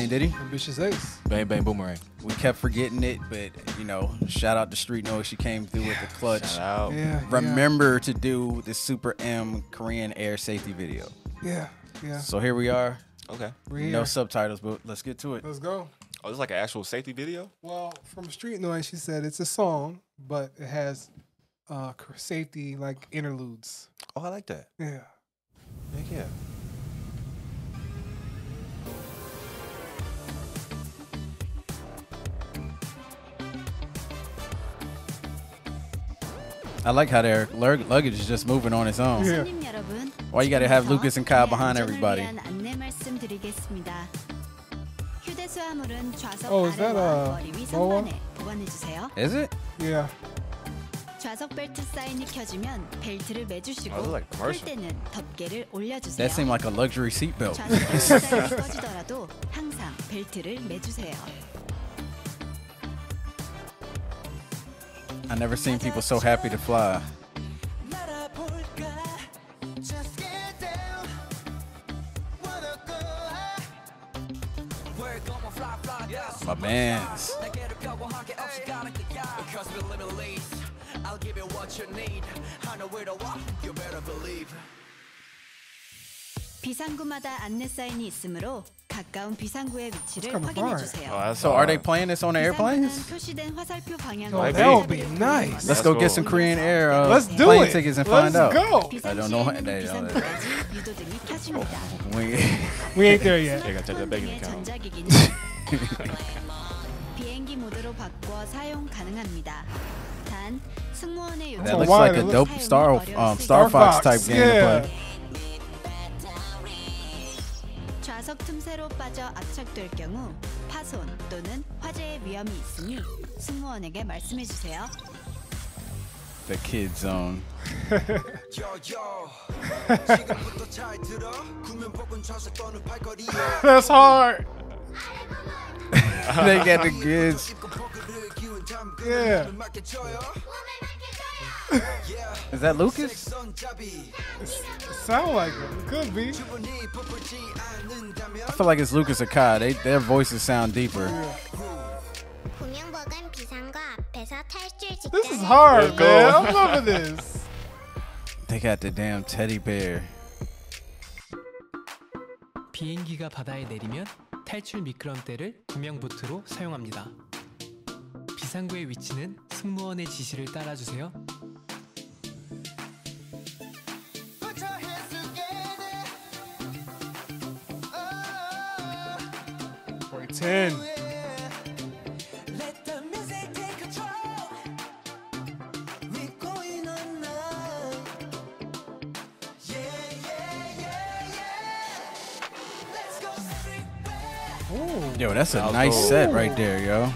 thing, did he? Ambitious Ace. Bang Bang Boomerang. We kept forgetting it, but, you know, shout out to Street Noise. She came through with the clutch. Shout out. Yeah, remember to do the Super M Korean Air safety video. Yeah, yeah. So here we are. Okay. No subtitles, but let's get to it. Let's go. Oh, it's like an actual safety video? Well, from Street Noise, she said it's a song, but it has safety, like, interludes. Oh, I like that. Yeah. Heck yeah. I like how their luggage is just moving on its own. Yeah. Why you gotta have Lucas and Kyle behind everybody? Oh, is that a... Is it? Yeah. Oh, like commercial. That seemed like a luxury seatbelt. I never seen people so happy to fly. My man's. I'll give you what you need. I know where to walk. You better believe. So are they playing this on the airplanes? Oh, that would be nice. Let's go get some Korean Air plane tickets and find out. Let's go. I don't know. We ain't there yet. I gotta check that bank account. That looks like a dope Star Fox type game to play. The kid zone. That's hard. They got the goods. Yeah. Is that Lucas? It sound like it. Could be. I feel like it's Lucas or Kai. Their voices sound deeper. This is hard, man. I'm loving this. They got the damn teddy bear. 비행기가 바다에 내리면 탈출 미끄럼대를 구명 보트로 사용합니다. 비상구의 위치는 승무원의 지시를 따라주세요. Pretend. Yo, that's a nice set right there, yo.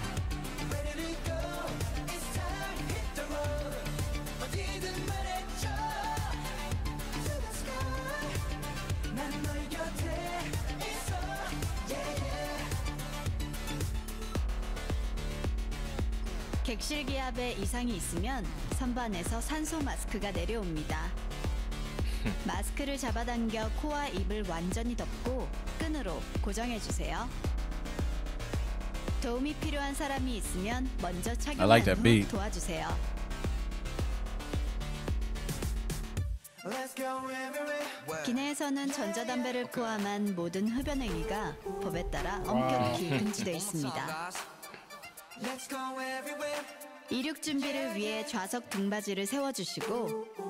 객실 기압에 이상이 있으면 선반에서 산소 마스크가 내려옵니다. 마스크를 잡아당겨 코와 입을 완전히 덮고 끈으로 고정해 주세요. 도움이 필요한 사람이 있으면 먼저 착용한 후 도와주세요. 기내에서는 전자담배를 포함한 모든 흡연 행위가 법에 따라 엄격히 금지돼 있습니다. 이륙 준비를 위해 좌석 등받이를 세워주시고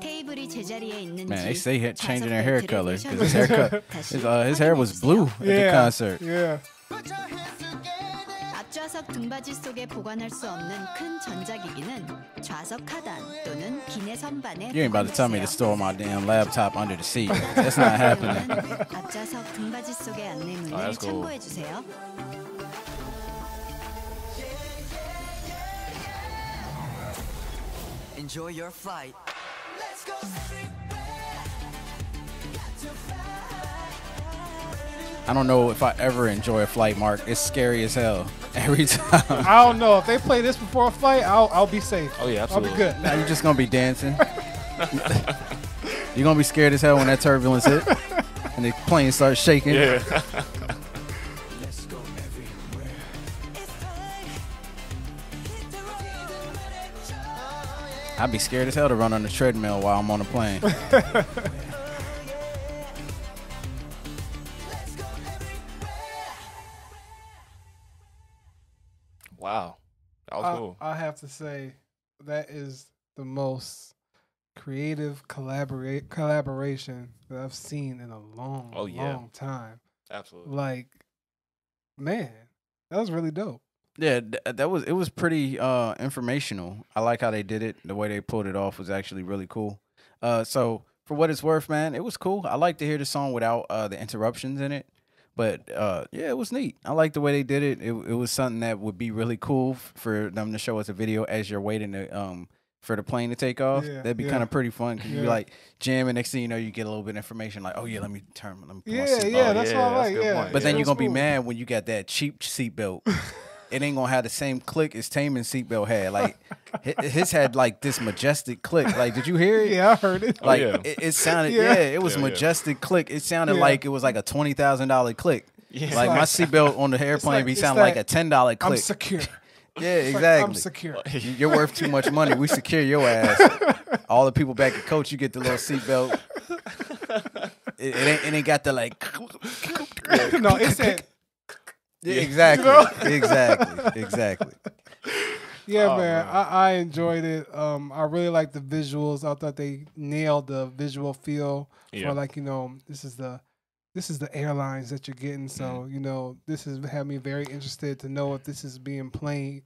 테이블이 제자리에 있는지 Man, they say he changing their hair color. His hair was blue at the concert. Yeah. 앞좌석 등받이 속에 보관할 수 없는 큰 전자기기는 좌석 하단 또는 기내 선반에 You ain't about to tell me to store my damn laptop under the seat. That's not happening. 앞좌석 등받이 속의 안내문을 참고해 주세요. Enjoy your flight. Let's go street I don't know if I ever enjoy a flight, Mark. It's scary as hell every time. I don't know. If they play this before a flight, I'll be safe. Oh, yeah, absolutely. I'll be good. Now you're just going to be dancing. You're going to be scared as hell when that turbulence hit and the plane starts shaking. Yeah. I'd be scared as hell to run on the treadmill while I'm on a plane. Wow. That was cool. I have to say that is the most creative collaboration that I've seen in a long, long time. Absolutely. Like, man, that was really dope. Yeah, it was pretty informational. I like how they did it. The way they pulled it off was actually really cool. So for what it's worth, man, it was cool. I like to hear the song without the interruptions in it. But yeah, it was neat. I like the way they did it. It was something that would be really cool for them to show us a video as you're waiting to for the plane to take off. Yeah, that'd be kind of pretty fun because you'd be like jamming. Next thing you know, you get a little bit of information like, oh yeah, let me yeah, that's what I like. Yeah. But then you're gonna be mad when you got that cheap seatbelt. It ain't gonna have the same click as Taman's seatbelt had. Like his had like this majestic click. Like, did you hear it? Yeah, I heard it. Like it sounded. Yeah, it was majestic click. It sounded like it was like a $20,000 click. Yeah, like my seatbelt on the airplane be sounding like a $10 click. I'm secure. Yeah, it's exactly. Like, I'm secure. You're worth too much money. We secure your ass. All the people back at coach, you get the little seatbelt. It ain't got the like. No, it said. Yeah, exactly, exactly. Yeah, man, I enjoyed it. I really liked the visuals. I thought they nailed the visual feel for like, you know, this is the airlines that you're getting. So you know, this has had me very interested to know if this is being played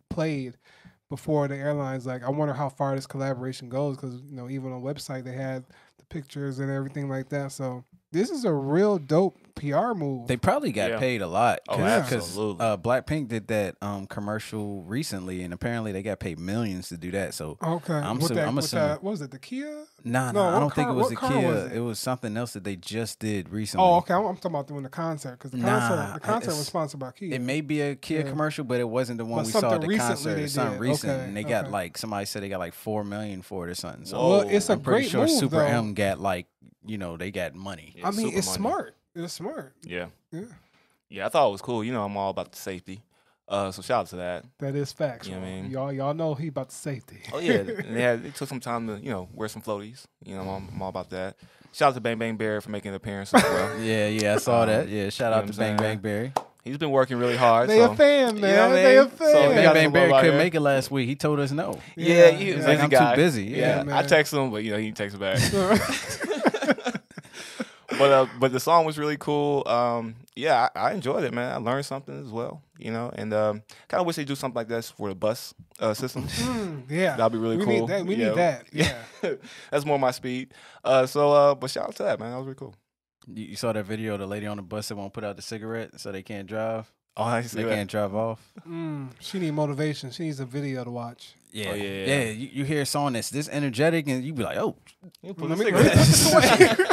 before the airlines. Like, I wonder how far this collaboration goes because you know even on the website they had the pictures and everything like that. So. This is a real dope PR move. They probably got paid a lot. Oh, absolutely. Blackpink did that commercial recently, and apparently they got paid millions to do that. So I'm assuming. What was it, the Kia? No, I don't think it was the Kia. It was something else that they just did recently. Oh, okay. I'm talking about doing the concert because the concert was sponsored by Kia. It may be a Kia commercial, but it wasn't the one we saw at the concert. It's something recent, and they got like somebody said they got like $4 million for it or something. So well, it's a great move. I'm pretty sure Super M got like. You know, they got money. Yeah, I mean, it's smart. It's smart. Yeah. Yeah. Yeah, I thought it was cool. You know, I'm all about the safety. So shout out to that. That is facts. You know what I mean? Y'all know he about the safety. Oh, yeah. Yeah, it took some time to, you know, wear some floaties. You know, I'm all about that. Shout out to Bang Bang Barry for making an appearance as well. Yeah, I saw that. Yeah, shout out to Bang Barry. He's been working really hard. They a fan, man. You know they a fan. So Bang Bang Barry couldn't make it last week. He told us no. Yeah, he was like, I'm too busy. Yeah, I text him, but, you know, he texts back. But the song was really cool. Yeah, I enjoyed it, man. I learned something as well, you know. And kind of wish they do something like this for the bus system. Yeah, that'd be really cool. We need that. Yeah, that's more my speed. But shout out to that, man. That was really cool. You saw that video of the lady on the bus that won't put out the cigarette, so they can't drive. Oh, I see. They can't drive off. She needs motivation. She needs a video to watch. Yeah, yeah. You hear a song that's this energetic, and you be like, oh, you put a cigarette.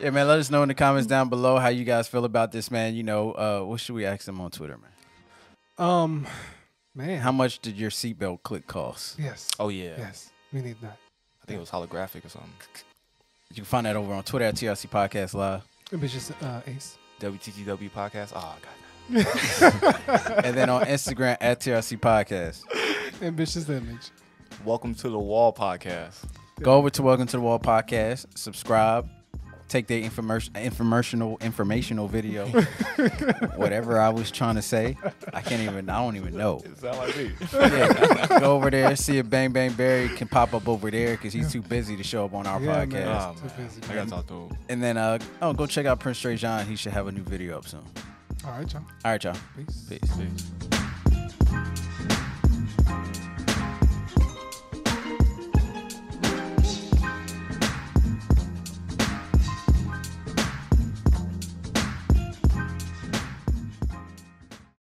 Yeah, man, let us know in the comments down below how you guys feel about this, man. You know, what should we ask them on Twitter, man? Man. How much did your seatbelt click cost? Yes. Oh, yeah. Yes, we need that. I think it was holographic or something. You can find that over on Twitter at TRC Podcast Live. Ambitious Ace. WTTW Podcast. Oh, God. And then on Instagram at TRC Podcast. Ambitious Image. Welcome to the Wall Podcast. Go over to Welcome to the Wall Podcast. Subscribe. Take the informational video, whatever I was trying to say. I don't even know. It sound like me. Yeah, go over there, see if Bang Bang Barry can pop up over there because he's too busy to show up on our podcast. Man. Oh, man. I gotta talk to him. And then, go check out Prince Trajan. He should have a new video up soon. All right, y'all. Peace. Peace.